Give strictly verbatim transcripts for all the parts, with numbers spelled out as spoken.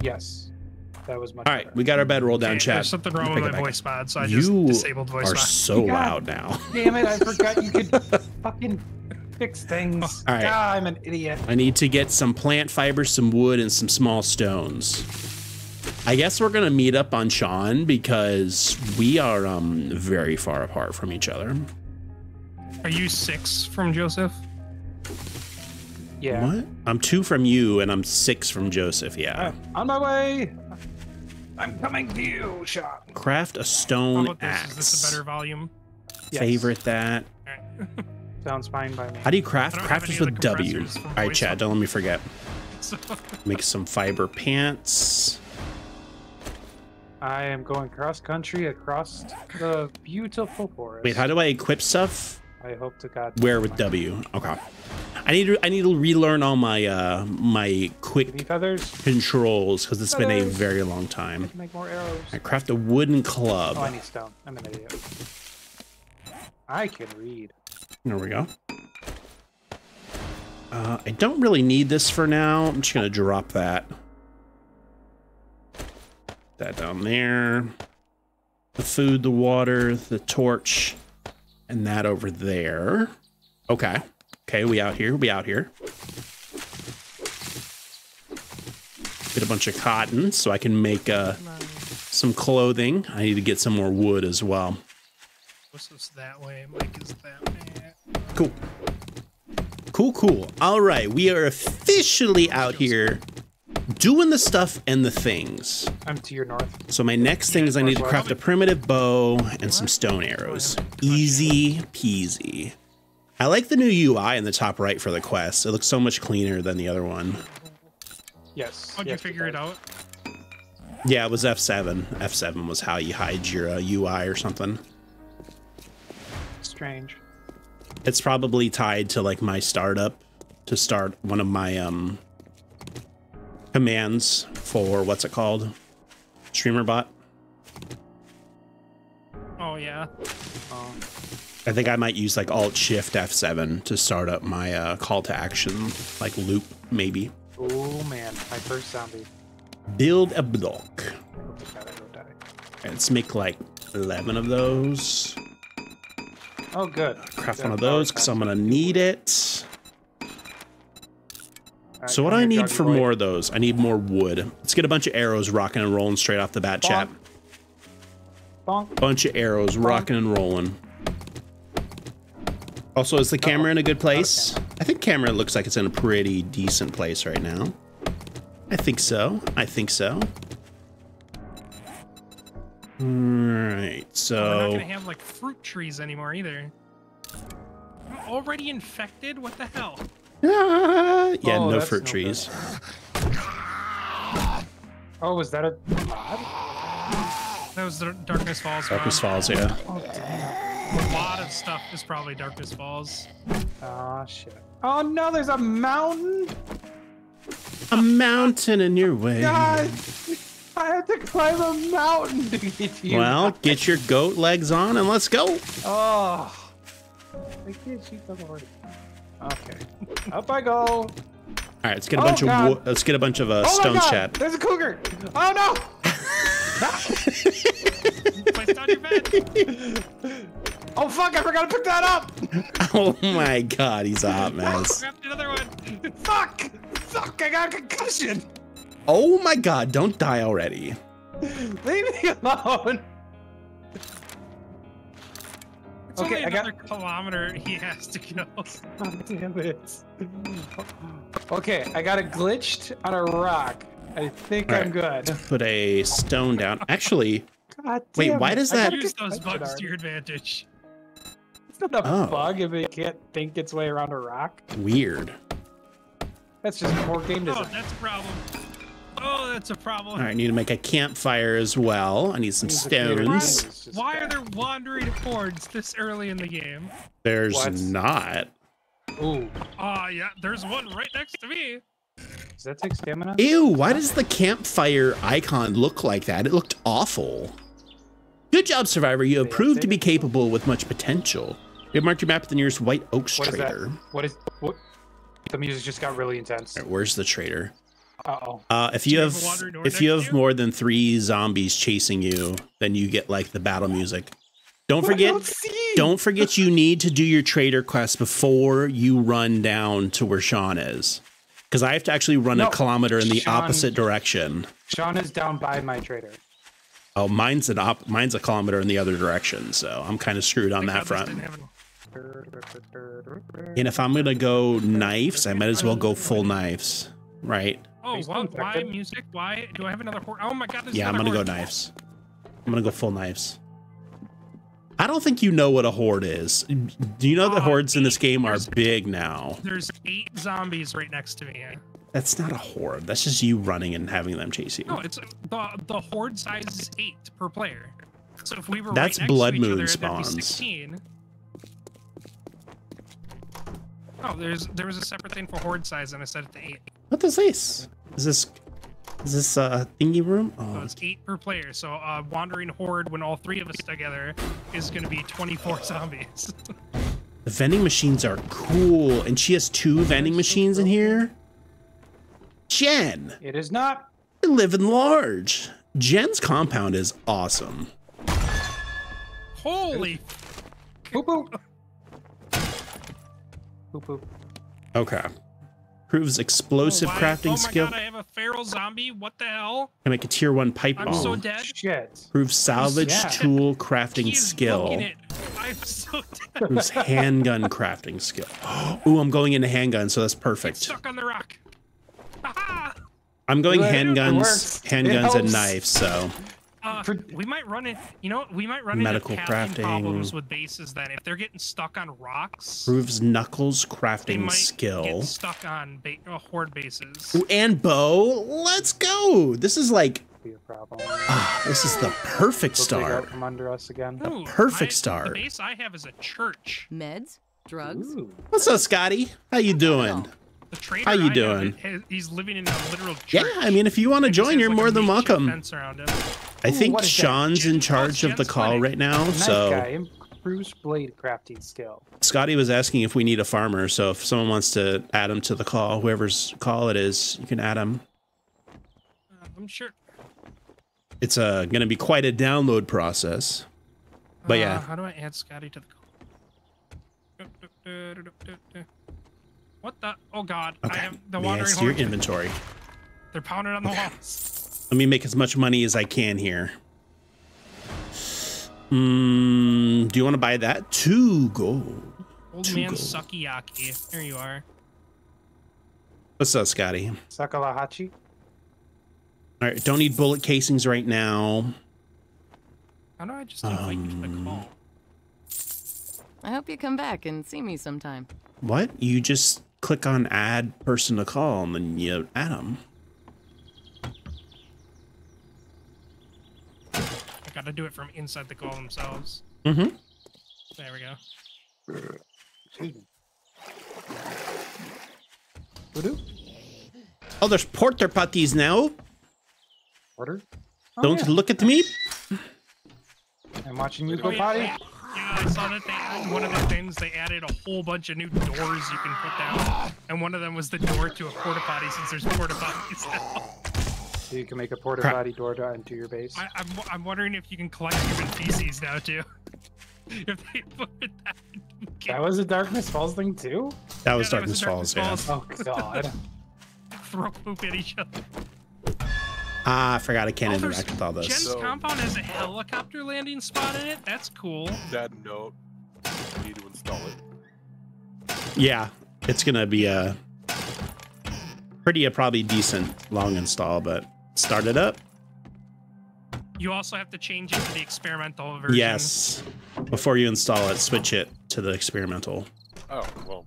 Yes. That was much All right, better. We got our bedroll down, okay, chat. There's something wrong with my voice mod, so I you just disabled voice mod. You are so God, loud now. Damn it, I forgot you could fucking fix things. All right. Ah, I'm an idiot. I need to get some plant fiber, some wood, and some small stones. I guess we're going to meet up on Sean because we are um very far apart from each other. Are you six from Joseph? Yeah. What? I'm two from you, and I'm six from Joseph, yeah. Uh, on my way! I'm coming to you, Sean. Craft a stone axe. Is this a better volume? Yes. Favorite that. Right. Sounds fine by me. How do you craft? Craft is with W. All right, chat, don't let me forget. Make some fiber pants. I am going cross country across the beautiful forest. Wait, how do I equip stuff? I hope to God. Where with W? Okay. I need to I need to relearn all my uh my quick controls because it's feathers. Been a very long time. I can make more arrows. I craft a wooden club. Oh, I need stone. I'm an idiot. I can read. There we go. Uh, I don't really need this for now. I'm just gonna drop that. That down there. The food, the water, the torch, and that over there. Okay. Okay, we out here, we out here. Get a bunch of cotton so I can make uh, some clothing. I need to get some more wood as well. What's this that way? Mike is that way. Cool. Cool, cool. All right, we are officially out here doing the stuff and the things. I'm to your north. So my next thing is I need to craft a primitive bow and some stone arrows. Easy peasy. I like the new U I in the top right for the quest. It looks so much cleaner than the other one. Yes. How'd yes, you figure it out? Yeah, it was F seven. F seven was how you hide your uh, U I or something. Strange. It's probably tied to like my startup to start one of my um commands for what's it called? Streamer bot. Oh yeah. Um I think I might use like Alt Shift F seven to start up my uh, call to action, like loop, maybe. Oh man, my first zombie. Build a block. Let's make like eleven of those. Oh, good. Craft one of those because I'm going to need it. So what do I need for more of those? I need more wood. Let's get a bunch of arrows rocking and rolling straight off the bat, chat. Bunch of arrows rocking and rolling. Also, is the camera in a good place? I think camera looks like it's in a pretty decent place right now. I think so. I think so. All right, so... Well, we're not gonna have, like, fruit trees anymore, either. I'm already infected? What the hell? Ah, yeah, oh, no fruit no trees. Good. Oh, was that a... That was the Darkness Falls. Darkness round. Falls, yeah. Oh, damn. A lot of stuff is probably Darkness Falls. Oh, shit. Oh, no, there's a mountain. A mountain in your way. God, I have to climb a mountain to get you. Well, get your goat legs on and let's go. Oh. I can't shoot them already. Okay. Up I go. All right, let's get a oh, bunch God. of let's get a bunch of uh, oh, stones, chat. There's a cougar. Oh, no. Placed on your bed. Oh fuck! I forgot to pick that up. Oh my god, he's a hot mess. I grabbed another one. Fuck! Fuck! I got a concussion. Oh my god! Don't die already. Leave me alone. It's okay, only another I got kilometer. He has to go. Oh, damn it. Okay, I got it glitched on a rock. I think right. I'm good. Let's put a stone down. Actually, god damn wait. Why it. does that? Use those bugs to your advantage. It's not a oh. bug if it can't think its way around a rock. Weird. That's just poor game design. Oh, that's a problem. Oh, that's a problem. All right, I need to make a campfire as well. I need some stones. Why, why are there wandering hordes this early in the game? There's what? not. Ooh. Ah, uh, yeah. There's one right next to me. Does that take stamina? Ew, why does the campfire icon look like that? It looked awful. Good job, Survivor. You have proved to be capable with much potential. We have marked your map at the nearest White Oaks what trader. Is that? What is... What? The music just got really intense. Right, where's the trader? Uh-oh. Uh, if you have if you have more than three zombies chasing you, then you get like the battle music. Don't forget, don't forget you need to do your trader quest before you run down to where Sean is. Because I have to actually run no, a kilometer in the Sean, opposite direction. Sean is down by my trader. Oh, mine's an op mine's a kilometer in the other direction, so I'm kind of screwed on that front. And if I'm going to go knives, I might as well go full knives, right? Oh, well, why music? Why? Do I have another horse? Oh my god, there's yeah, I'm going to go knives. I'm going to go full knives. I don't think you know what a horde is. Do you know uh, that hordes eight, in this game are big now? There's eight zombies right next to me. That's not a horde. That's just you running and having them chase you. No, it's the the horde size is eight per player. So if we were that's right next blood to each moon other, spawns. That'd be sixteen. Oh, there's there was a separate thing for horde size, and I set it to eight. What is this? Is this? Is this a uh, thingy room? Oh. So it's eight per player. So a uh, wandering horde, when all three of us together, is going to be twenty-four zombies. The vending machines are cool. And she has two vending machines in here. Jen. It is not. I live in large. Jen's compound is awesome. Holy. Boop, boop. Boop, boop. Okay. Proves explosive oh, crafting oh my skill. God, I have a feral zombie. What the hell? Can make a tier one pipe I'm bomb. I'm so dead. Shit. Proves salvage yeah. tool crafting he is skill. It. I'm so dead. Proves handgun crafting skill. Ooh, I'm going into handgun, so that's perfect. Get stuck on the rock. Aha! I'm going well, handguns, handguns, and knives. So uh, we might run it. You know, we might run medical into crafting problems with bases. Then if they're getting stuck on rocks, proves knuckles crafting they might skill. Get stuck on ba oh, horde bases. Ooh, and bow. Let's go. This is like ah, this is the perfect start. From under us again. The Ooh, perfect I, start. The base I have is a church. Meds, drugs. Ooh. What's up, Scotty? How you doing? How you doing? He's living in a literal church. Yeah, I mean, if you want to join, you're more than welcome. I think Sean's in charge of the call right now, so. Bruce blade crafting skill. Scotty was asking if we need a farmer, so if someone wants to add him to the call, whoever's call it is, you can add him. Uh, I'm sure. It's uh, going to be quite a download process, but uh, yeah. How do I add Scotty to the call? Du, du, du, du, du, du. What the? Oh God! Okay. I have the watering yes, your horn. Inventory. They're pounded on okay. the walls. Let me make as much money as I can here. Mm, do you want to buy that? Two gold. Old Two man gold. Sukiyaki. There you are. What's up, Scotty? Sakalahachi. All right. Don't need bullet casings right now. How do I just invite um, you to the call? I hope you come back and see me sometime. What? You just. Click on add person to call and then you add them. I gotta do it from inside the call themselves. Mm-hmm. There we go. Oh, there's porter patties now. Porter? Oh, Don't yeah. look at me. I'm watching you go potty. Yeah, I saw that they, one of the things, they added a whole bunch of new doors you can put down. And one of them was the door to a porta potty, since there's porta potties now. So you can make a porta potty door to into your base. I, I'm, I'm wondering if you can collect human feces now, too. If they put that in that was a Darkness Falls thing, too? That was, yeah, Darkness, that was Darkness Falls, Falls, yeah. Oh, God. Throw poop at each other. Ah, I forgot I can't oh, interact with all this. Jen's so, compound has a helicopter landing spot in it. That's cool. That note, I need to install it. Yeah, it's gonna be a pretty, a probably decent long install, but start it up. You also have to change it to the experimental version. Yes, before you install it, switch it to the experimental. Oh well.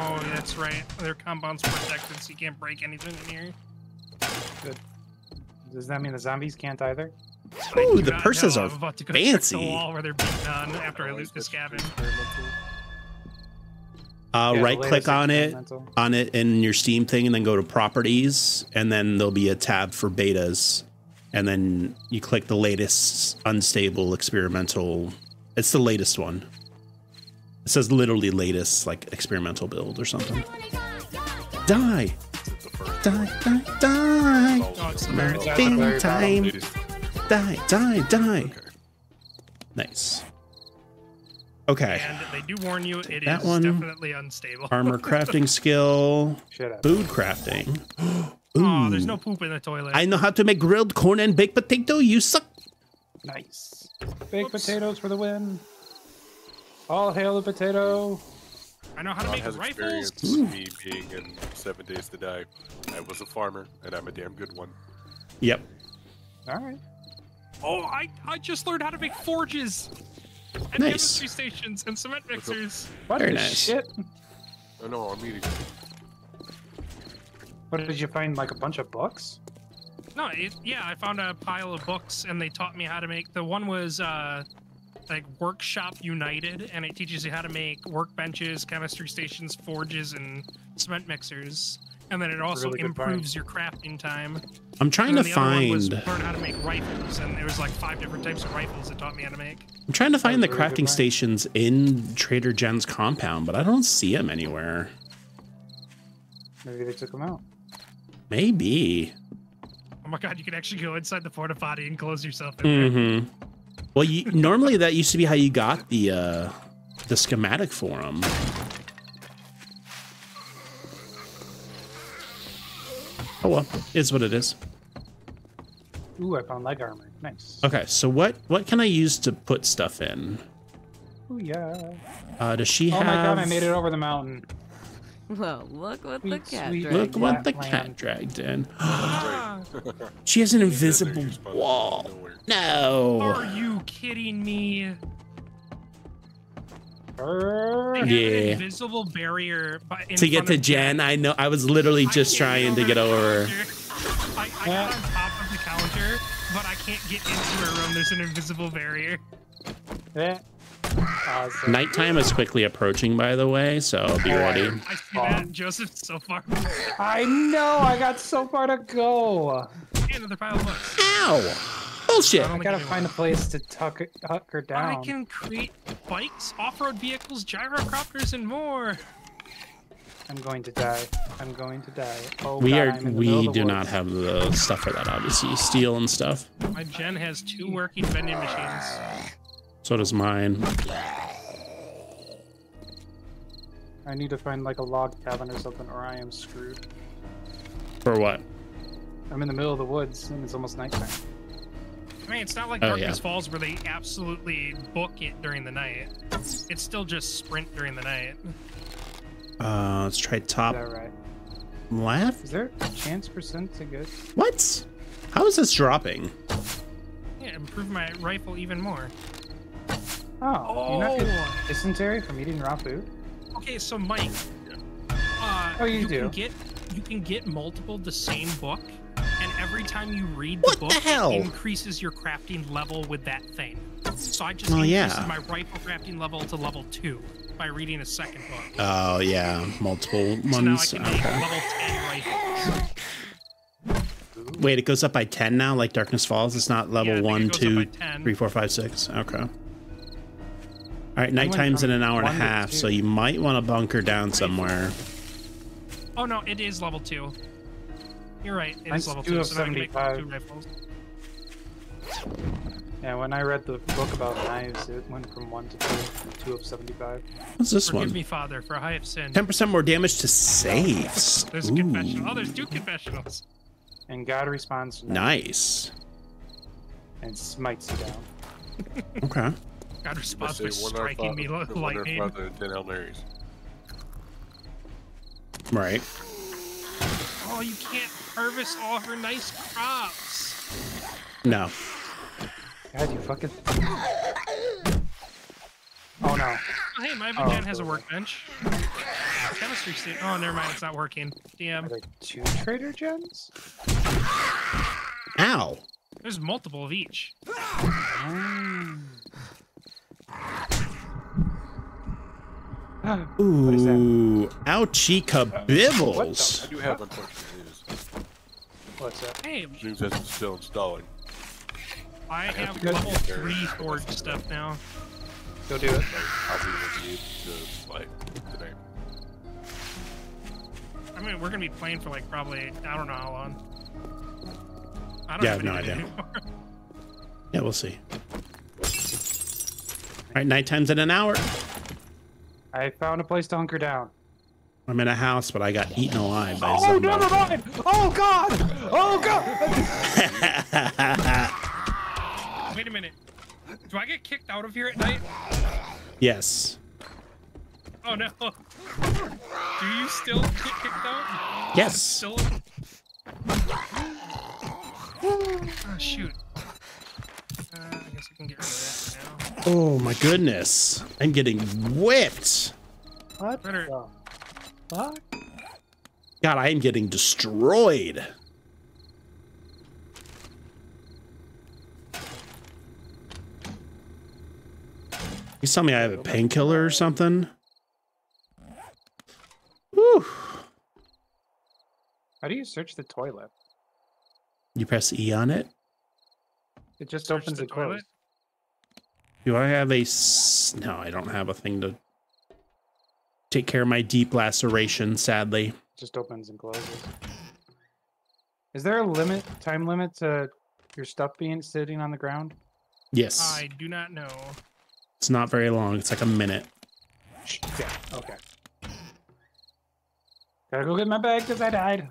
Oh, that's right. Their compound's protected, so you can't break anything in here. Good. Does that mean the zombies can't either? Ooh, the purses are fancy. The wall where they're beaten on after I lose this cabin. Uh, yeah, right-click on it, on it in your Steam thing, and then go to Properties, and then there'll be a tab for betas, and then you click the latest unstable experimental. It's the latest one. It says literally latest, like experimental build or something. Die! Die, die, die! Oh, bing time! Die, die, die! Okay. Nice. Okay. And they do warn you, it that is one. definitely unstable. Armor crafting skill. Food crafting. Ooh. Oh, there's no poop in the toilet. I know how to make grilled corn and baked potato. You suck. Nice. Baked Oops. potatoes for the win. All hail the potato. I know how to John make rifles. Me being in Seven Days to Die. I was a farmer, and I'm a damn good one. Yep. All right. Oh, I I just learned how to make forges. And nice. Chemistry stations and cement mixers. What Very nice. Shit. I know, I'm eating. What did you find? Like a bunch of books? No, it, yeah, I found a pile of books, and they taught me how to make. The one was uh, like Workshop United, and it teaches you how to make workbenches, chemistry stations, forges, and cement mixers. And then it also really improves your crafting time. I'm trying to find. Learn how to make rifles, and there was like five different types of rifles it taught me how to make. I'm trying to find the really crafting stations in Trader Jen's compound, but I don't see them anywhere. Maybe they took them out. Maybe. Oh my god! You can actually go inside the porta potty and close yourself in there. Mm-hmm. Well, you, normally that used to be how you got the uh, the schematic for them. Oh well, it's what it is. Ooh, I found leg armor. Nice. Okay, so what what can I use to put stuff in? Ooh yeah. Uh, does she oh have? Oh my god! I made it over the mountain. Whoa! Look what sweet, the cat. Sweet, dragged look what the land. cat dragged in. She has an invisible wall. No. Are you kidding me? They have yeah. an invisible barrier in to get to Jen. I know. I was literally just trying to get over. Her. I, I got on top of the counter, but I can't get into her room. There's an invisible barrier. Awesome. Nighttime is quickly approaching, by the way, so be ready. I see that. Joseph's so far. I know. I got so far to go. Another pile of books. Ow. Bullshit. I gotta find a place to tuck her, tuck her down. I can create bikes, off-road vehicles, gyrocopters, and more. I'm going to die. I'm going to die. Oh, we God, are. I'm we do not woods. have the stuff for that, obviously. Steel and stuff. My Jen has two working vending machines. So does mine. I need to find like a log cabin or something, or I am screwed. For what? I'm in the middle of the woods, and it's almost nighttime. I mean, it's not like oh, Darkness yeah. Falls where they absolutely book it during the night. It's still just sprint during the night. Uh, let's try top Is that right? left. Is there a chance percent to get? What? How is this dropping? Yeah, improve my rifle even more. Oh, oh. You're not getting dysentery from eating raw food? Okay, so Mike, uh, oh, you, you do. Can get, you can get multiple the same book. Every time you read the what book, the hell? It increases your crafting level with that thing. So I just oh, increased yeah. my rifle crafting level to level two by reading a second book. Oh yeah, multiple so ones. Now I can okay. level ten rifles. Wait, it goes up by ten now, like Darkness Falls. It's not level yeah, one, two, three, four, five, six. Okay. All right, nighttime's in an hour and a half, so you might want to bunker down somewhere. Oh no, it is level two. You're right, it is level two, so I can make two rifles. Yeah, when I read the book about knives, it went from one to two, two of seventy-five. What's this one? Forgive me, Father, for I have sinned. ten percent more damage to saves. There's a confessional. Oh, there's two confessionals. And God responds. Nice. And smites you down. Okay. God responds by striking me with lightning. Right. Oh, you can't harvest all her nice crops. No. God, you fucking. Oh no. Oh, hey, my oh, Jen has a workbench. Chemistry state. Oh, never mind. It's not working. Damn. Are there two Trader Jens? Ow. There's multiple of each. Mm. Ooh, what is that? Ouchie kabibbles. I do have unfortunate news. What's that? Hey, news is still installing. I have level three forge stuff now. Go do it. I'll be with you to like today. I mean, gonna, we're gonna be playing for like probably I don't know how long. I don't yeah, have no idea. Yeah, we'll see. All right, nighttime's in an hour. I found a place to hunker down. I'm in a house, but I got eaten alive by oh, never mind! Oh god! Oh god! Wait a minute. Do I get kicked out of here at night? Yes. Oh no. Do you still get kicked out? Yes. Still... Oh shoot. Uh, I guess I can get rid of that now. Oh my goodness. I'm getting whipped. What Better... the fuck? God, I am getting destroyed. You tell me I have a painkiller or something? Whew. How do you search the toilet? You press E on it? It just search opens the, the toilet. Closed. Do I have a... S no, I don't have a thing to take care of my deep laceration, sadly. Just opens and closes. Is there a limit, time limit to your stuff being sitting on the ground? Yes. I do not know. It's not very long. It's like a minute. Yeah. Okay. Gotta go get my bag because I died.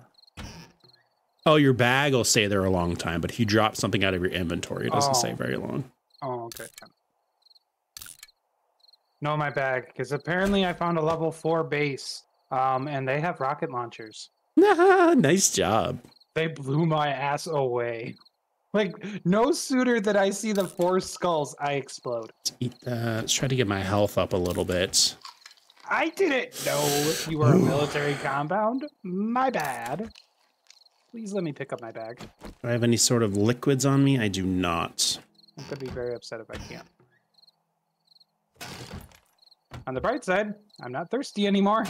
Oh, your bag will stay there a long time, but if you drop something out of your inventory, it doesn't oh. stay very long. Oh, okay. No, my bag, because apparently I found a level four base, um, and they have rocket launchers. Nice job. They blew my ass away. Like, no sooner that I see the four skulls, I explode. Let's, eat let's try to get my health up a little bit. I didn't know you were a military compound. My bad. Please let me pick up my bag. Do I have any sort of liquids on me? I do not. I'm going to be very upset if I can't. On the bright side, I'm not thirsty anymore.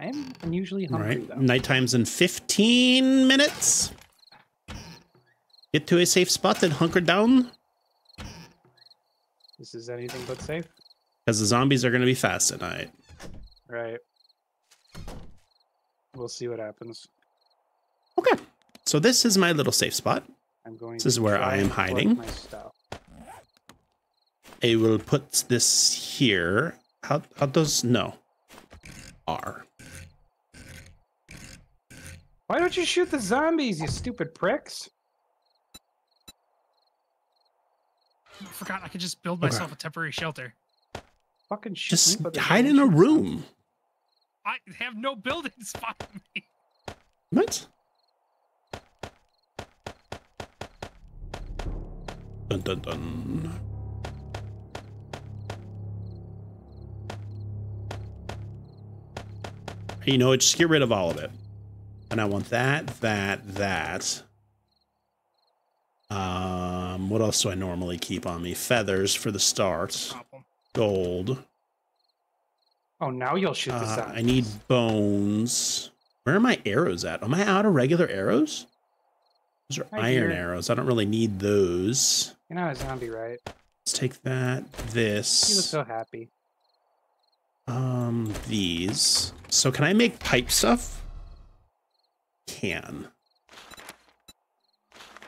I'm unusually hungry, All right. though. Nighttime's in fifteen minutes. Get to a safe spot and hunker down. This is anything but safe. Because the zombies are going to be fast at night. Right. We'll see what happens. Okay. So this is my little safe spot. I'm going this to is where I am hiding. I will put this here. How, how does... No. R. Why don't you shoot the zombies, you stupid pricks? I forgot I could just build myself okay. a temporary shelter. Fucking shoot Just me, hide in a room. I have no building spot for me. What? Dun dun dun. You know, just get rid of all of it. And I want that, that, that. Um, what else do I normally keep on me? Feathers for the start. Gold. Oh, now you'll shoot this uh, out. I need bones. Where are my arrows at? Am I out of regular arrows? Those are right iron here. arrows. I don't really need those. You're not a zombie, right? Let's take that. This. You look so happy. Um, these. So can I make pipe stuff? Can.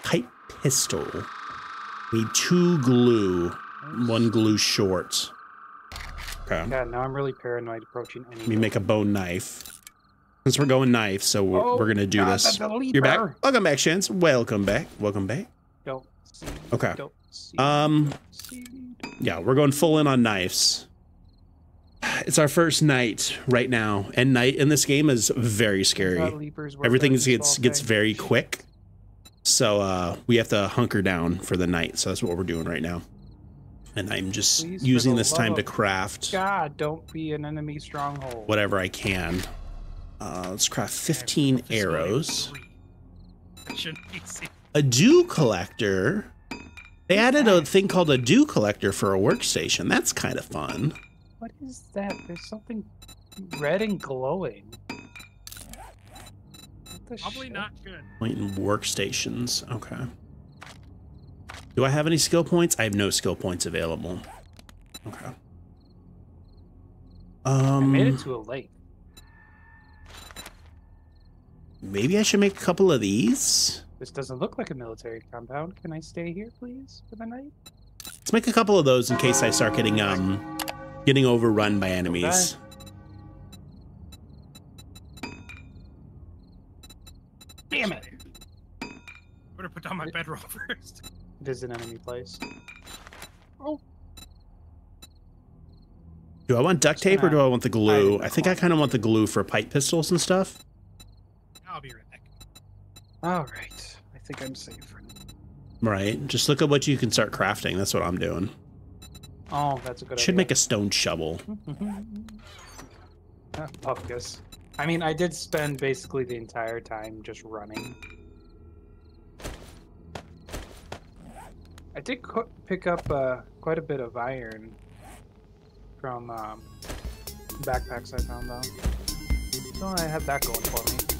Pipe. Pistol. Need two glue. One glue short. Okay. Yeah, now I'm really paranoid approaching anything. Let me make a bone knife. Since we're going knife, so we're, oh, we're going to do God, this. You're back. Welcome back, Shans. Welcome back. Welcome back. Don't see, okay. Don't see, um, don't see. Yeah, we're going full in on knives. It's our first night right now, and night in this game is very scary. Everything gets, gets very quick. So uh, we have to hunker down for the night. So that's what we're doing right now. And I'm just Please, using this time to craft. God, don't be an enemy stronghold. Whatever I can. Uh, let's craft fifteen arrows. A dew collector. They added a thing called a dew collector for a workstation. That's kind of fun. What is that? There's something red and glowing. Probably shit. Not good. Point in workstations. Okay. Do I have any skill points? I have no skill points available. Okay. Um, I made it to a lake. Maybe I should make a couple of these. This doesn't look like a military compound. Can I stay here, please, for the night? Let's make a couple of those in case I start getting um, getting overrun by enemies. Okay. Damn it! I'm gonna put down my bedroll first. It is an enemy place. Oh. Do I want duct tape or do I want the glue? I think I kind of want the glue for pipe pistols and stuff. I'll be right back. All right. I think I'm safe. Right. Just look at what you can start crafting. That's what I'm doing. Oh, that's a good idea. Should make a stone shovel. Puffkus. I mean, I did spend basically the entire time just running. I did pick up uh, quite a bit of iron from um, backpacks I found, though. So I had that going for me.